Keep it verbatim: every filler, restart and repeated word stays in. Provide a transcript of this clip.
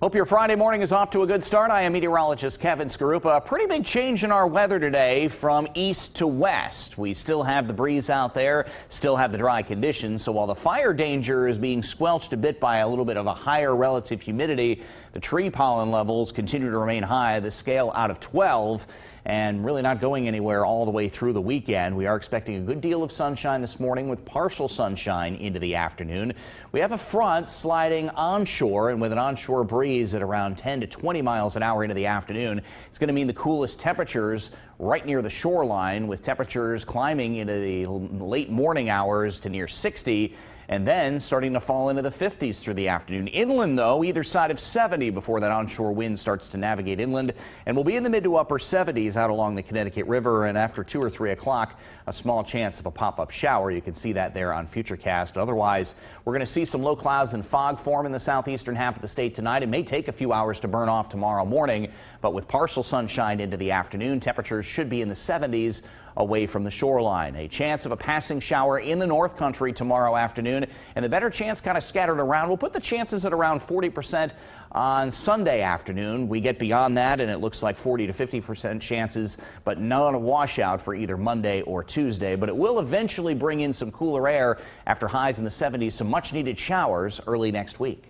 Hope your Friday morning is off to a good start. I am meteorologist Kevin Skarupa. A pretty big change in our weather today from east to west. We still have the breeze out there, still have the dry conditions. So while the fire danger is being squelched a bit by a little bit of a higher relative humidity, the tree pollen levels continue to remain high. The scale out of twelve and really not going anywhere all the way through the weekend. We are expecting a good deal of sunshine this morning with partial sunshine into the afternoon. We have a front sliding onshore, and with an onshore breeze at around ten to twenty miles an hour into the afternoon, it's going to mean the coolest temperatures right near the shoreline, with temperatures climbing into the late morning hours to near sixty and then starting to fall into the fifties through the afternoon. Inland, though, either side of seventy before that onshore wind starts to navigate inland, and we'll be in the mid to upper seventies out along the Connecticut River. And after two or three o'clock, a small chance of a pop-up shower. You can see that there on Futurecast. Otherwise, we're going to see some low clouds and fog form in the southeastern half of the state tonight. It may take a few hours to burn off tomorrow morning, but with partial sunshine into the afternoon, temperatures should be in the seventies away from the shoreline. A chance of a passing shower in the north country tomorrow afternoon, and the better chance kind of scattered around. We'll put the chances at around forty percent on Sunday afternoon. We get beyond that and it looks like forty to fifty percent chances, but not a washout for either Monday or Tuesday. But it will eventually bring in some cooler air after highs in the seventies, some much needed showers early next week.